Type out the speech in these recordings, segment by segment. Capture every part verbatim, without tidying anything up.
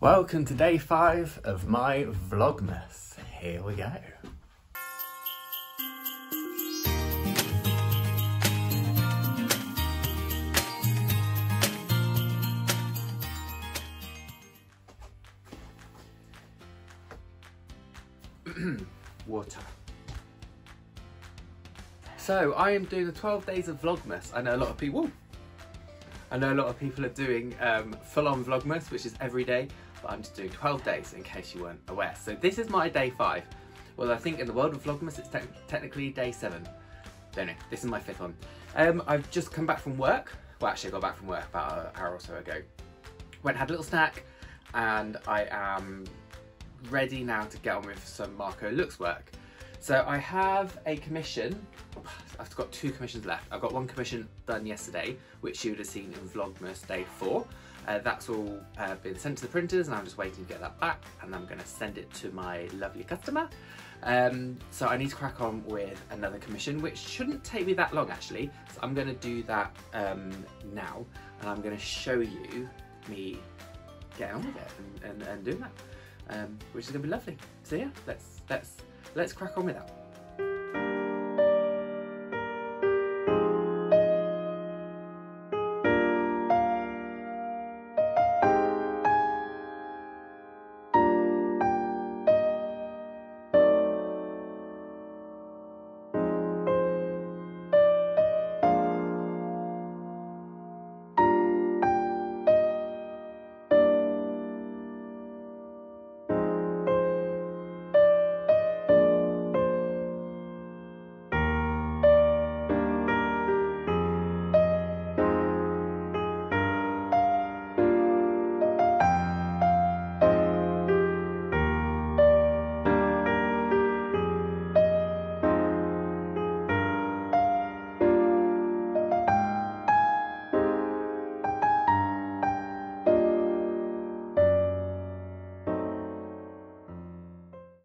Welcome to day five of my Vlogmas. Here we go. Water. So I am doing the twelve days of Vlogmas. I know a lot of people, I know a lot of people are doing um, full-on Vlogmas, which is every day. But I'm just doing twelve days in case you weren't aware. So this is my day five. Well, I think in the world of Vlogmas, it's te technically day seven. Don't know, this is my fifth one. Um, I've just come back from work. Well, actually I got back from work about an hour or so ago. Went and had a little snack, and I am ready now to get on with some Marco Looks work. So I have a commission. I've got two commissions left. I've got one commission done yesterday, which you would have seen in Vlogmas day four. Uh, that's all uh, been sent to the printers, and I'm just waiting to get that back, and I'm going to send it to my lovely customer. Um, so I need to crack on with another commission, which shouldn't take me that long actually. So I'm going to do that um, now, and I'm going to show you me getting on with it and, and, and doing that, um, which is going to be lovely. So yeah, let's let's let's crack on with that.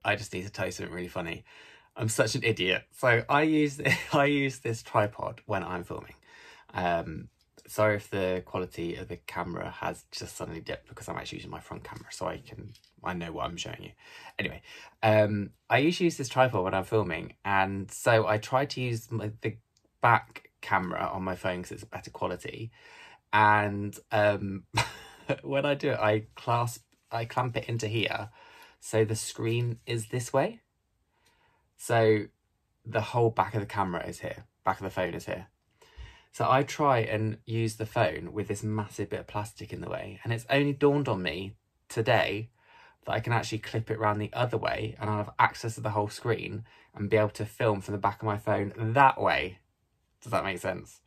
I just need to tell you something really funny. I'm such an idiot. So I use I use this tripod when I'm filming. Um, sorry if the quality of the camera has just suddenly dipped, because I'm actually using my front camera, so I can I know what I'm showing you. Anyway, um, I usually use this tripod when I'm filming, and so I try to use my, the back camera on my phone because it's better quality. And um, when I do it, I clasp I clamp it into here. So the screen is this way. So the whole back of the camera is here. Back of the phone is here. So I try and use the phone with this massive bit of plastic in the way. And it's only dawned on me today that I can actually clip it around the other way, and I'll have access to the whole screen and be able to film from the back of my phone that way. Does that make sense?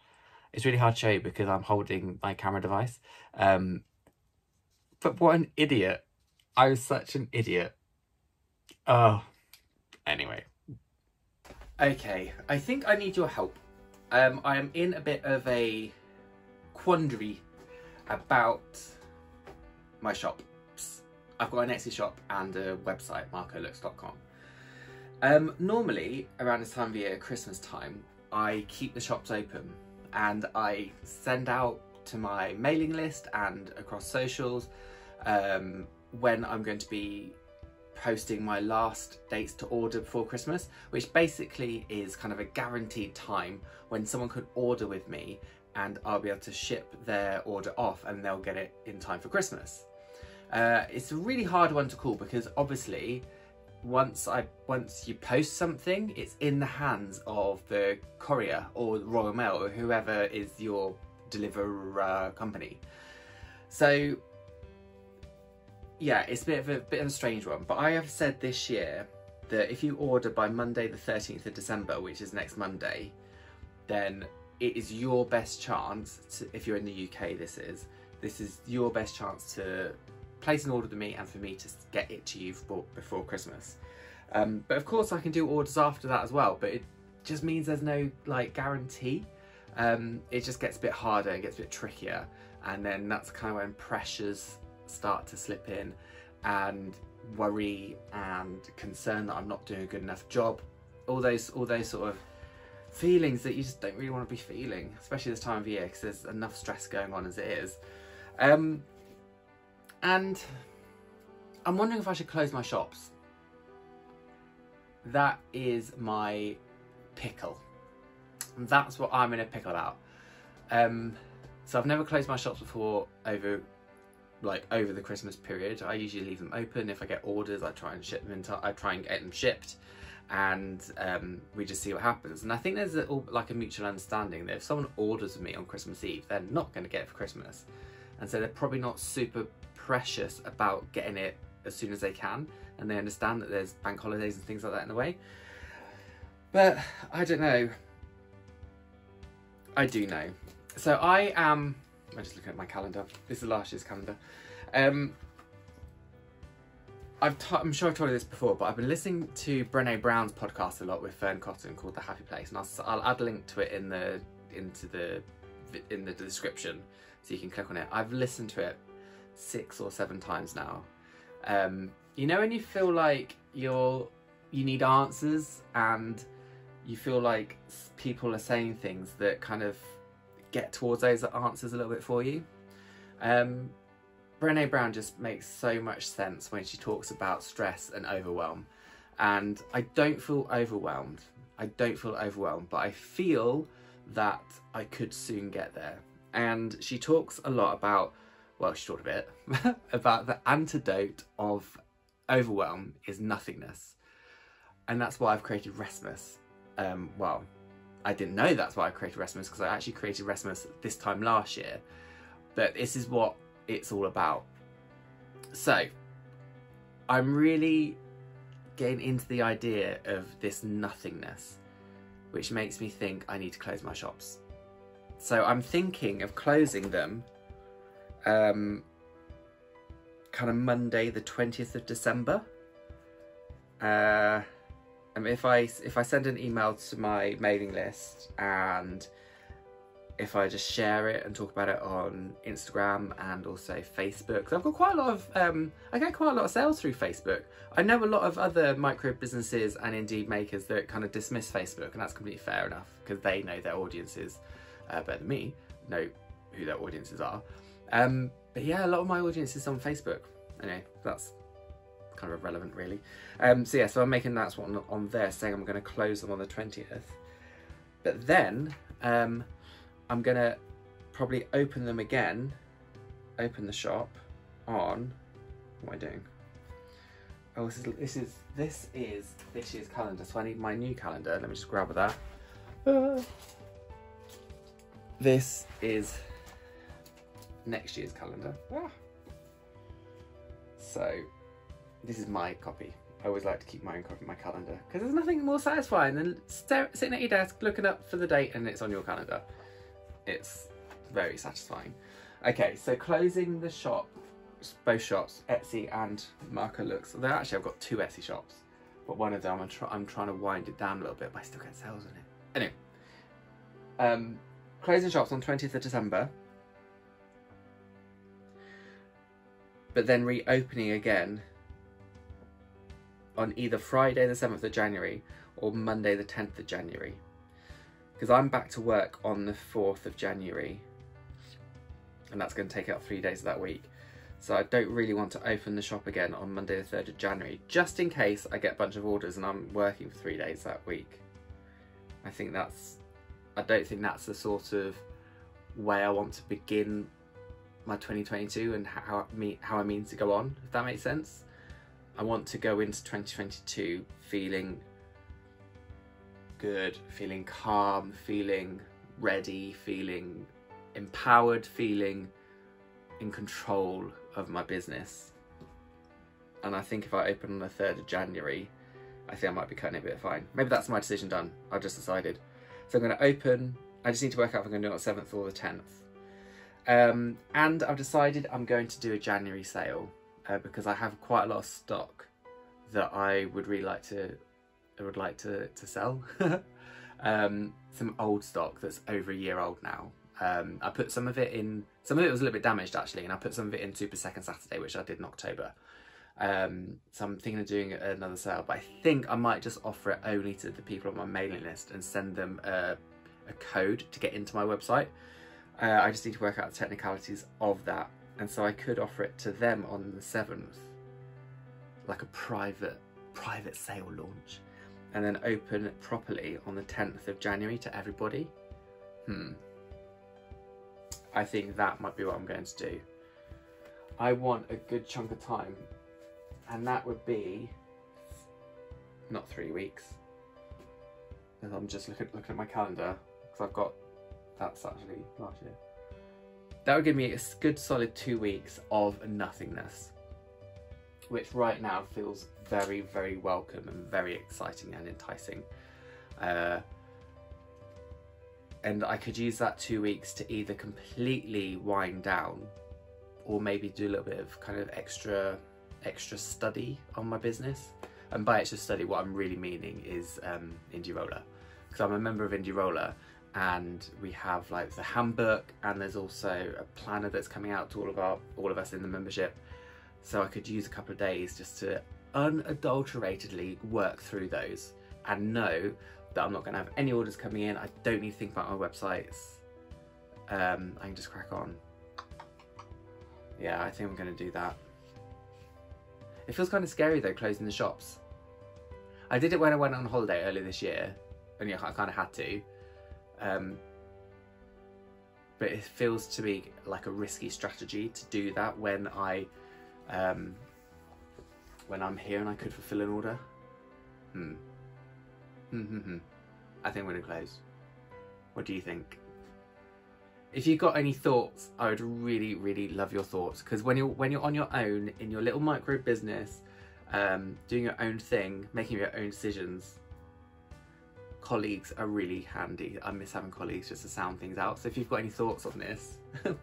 It's really hard to show you because I'm holding my camera device. Um, but what an idiot. I was such an idiot. Oh, anyway. Okay, I think I need your help. Um, I am in a bit of a quandary about my shop. I've got an Etsy shop and a website, marco looks dot com. Um, normally, around this time of year, Christmas time, I keep the shops open and I send out to my mailing list and across socials, um, when I'm going to be posting my last dates to order before Christmas, which basically is kind of a guaranteed time when someone could order with me and I'll be able to ship their order off and they'll get it in time for Christmas. Uh, it's a really hard one to call because obviously once I once you post something, it's in the hands of the courier or Royal Mail or whoever is your deliverer company. So yeah, it's a bit of a bit of a strange one, but I have said this year that if you order by Monday the thirteenth of December, which is next Monday, then it is your best chance to, if you're in the U K, this is this is your best chance to place an order with me and for me to get it to you for, before Christmas. Um, but of course, I can do orders after that as well, but it just means there's no like guarantee. Um, it just gets a bit harder, it gets a bit trickier, and then that's kind of when pressures start to slip in and worry and concern that I'm not doing a good enough job, all those all those sort of feelings that you just don't really want to be feeling, especially this time of year because there's enough stress going on as it is. Um, and I'm wondering if I should close my shops. That is my pickle. And that's what I'm in a pickle about. Um, so I've never closed my shops before over like over the Christmas period. I usually leave them open. If I get orders, I try and ship them in time. I try and get them shipped, and um, we just see what happens. And I think there's a, like a mutual understanding that if someone orders with me on Christmas Eve, they're not going to get it for Christmas, and so they're probably not super precious about getting it as soon as they can, and they understand that there's bank holidays and things like that in the way. But I don't know. I do know. So I am, I'm just looking at my calendar. This is last year's calendar. Um, I've t I'm sure I've told you this before, but I've been listening to Brené Brown's podcast a lot with Fern Cotton called The Happy Place, and I'll, I'll add a link to it in the, into the, in the description so you can click on it. I've listened to it six or seven times now. Um, you know when you feel like you're, you need answers and you feel like people are saying things that kind of get towards those answers a little bit for you. Um, Brené Brown just makes so much sense when she talks about stress and overwhelm. And I don't feel overwhelmed. I don't feel overwhelmed, but I feel that I could soon get there. And she talks a lot about, well, she talked a bit, about the antidote of overwhelm is nothingness. And that's why I've created Restmas. Um, well, I didn't know that's why I created Restmas, because I actually created Restmas this time last year. But this is what it's all about. So I'm really getting into the idea of this nothingness, which makes me think I need to close my shops. So I'm thinking of closing them um, kind of Monday the twentieth of December. Uh, Um, if I if I send an email to my mailing list, and if I just share it and talk about it on Instagram and also Facebook, so I've got quite a lot of um, I get quite a lot of sales through Facebook. I know a lot of other micro businesses and indeed makers that kind of dismiss Facebook, and that's completely fair enough because they know their audiences uh, better than me, know who their audiences are. Um, but yeah, a lot of my audience is on Facebook. Anyway, that's kind of irrelevant really. Um, so yeah, so I'm making that one on there, saying I'm going to close them on the twentieth. But then um, I'm going to probably open them again, open the shop on, what am I doing? Oh, this is, this is, this is this year's calendar. So I need my new calendar. Let me just grab that. Uh, this is next year's calendar. Ah. So this is my copy. I always like to keep my own copy of my calendar because there's nothing more satisfying than stare, sitting at your desk, looking up for the date, and it's on your calendar. It's very satisfying. Okay, so closing the shop, both shops, Etsy and Marco Looks. Although actually I've got two Etsy shops, but one of them I'm, try I'm trying to wind it down a little bit, but I still get sales on it. Anyway, um, closing shops on twentieth of December, but then reopening again on either Friday the seventh of January or Monday the tenth of January, because I'm back to work on the fourth of January, and that's going to take up three days of that week. So I don't really want to open the shop again on Monday the third of January, just in case I get a bunch of orders and I'm working for three days that week. I think that's, I don't think that's the sort of way I want to begin my twenty twenty-two and how I mean, how I mean to go on, if that makes sense. I want to go into twenty twenty-two feeling good, feeling calm, feeling ready, feeling empowered, feeling in control of my business. And I think if I open on the third of January, I think I might be cutting it a bit fine. Maybe that's my decision done. I've just decided. So I'm going to open, I just need to work out if I'm going to do it on the seventh or the tenth. Um, and I've decided I'm going to do a January sale. Uh, because I have quite a lot of stock that I would really like to, I would like to, to sell. um, some old stock that's over a year old now. Um, I put some of it in, some of it was a little bit damaged actually, and I put some of it in Super Second Saturday, which I did in October. Um, so I'm thinking of doing another sale, but I think I might just offer it only to the people on my mailing list and send them a, a code to get into my website. Uh, I just need to work out the technicalities of that. And so I could offer it to them on the seventh, like a private private sale launch, and then open properly on the tenth of January to everybody. Hmm. I think that might be what I'm going to do. I want a good chunk of time, and that would be not three weeks. And I'm just looking, looking at my calendar, because I've got, that's actually last year. That would give me a good solid two weeks of nothingness, which right now feels very, very welcome and very exciting and enticing. Uh, and I could use that two weeks to either completely wind down or maybe do a little bit of kind of extra, extra study on my business. And by extra study, what I'm really meaning is um, Indie Roller, because I'm a member of Indie Roller, and we have like the handbook, and there's also a planner that's coming out to all of our all of us in the membership. So I could use a couple of days just to unadulteratedly work through those and know that I'm not going to have any orders coming in. I don't need to think about my websites. Um, I can just crack on. Yeah, I think I'm going to do that. It feels kind of scary though, closing the shops. I did it when I went on holiday earlier this year, and I kind of had to. Um, but it feels to me like a risky strategy to do that when I, um, when I'm here and I could fulfill an order. Hmm. Mm-hmm-hmm. I think we're gonna close. What do you think? If you've got any thoughts, I would really, really love your thoughts, because when you're when you're on your own in your little micro business, um, doing your own thing, making your own decisions, colleagues are really handy. I miss having colleagues just to sound things out. So if you've got any thoughts on this,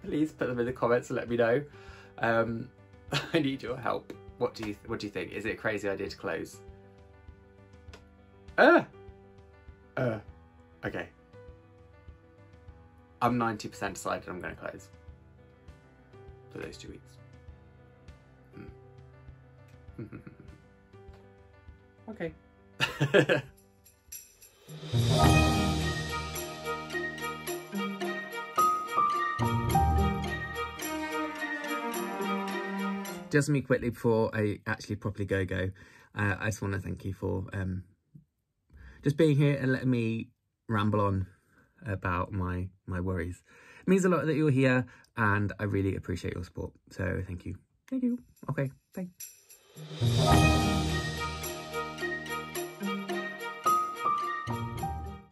please put them in the comments and let me know. Um, I need your help. What do you what do you think? Is it a crazy idea to close? Uh, uh, okay. I'm ninety percent decided I'm going to close for those two weeks. Mm. Okay. Just me quickly before I actually properly go-go, uh, I just want to thank you for um, just being here and letting me ramble on about my my worries. It means a lot that you're here, and I really appreciate your support, so thank you. Thank you. Okay, bye.